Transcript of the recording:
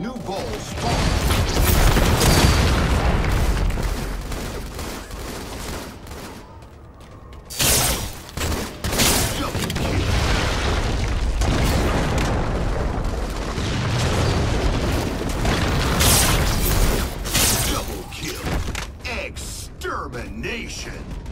New balls spawn. Double kill. Double kill. Extermination.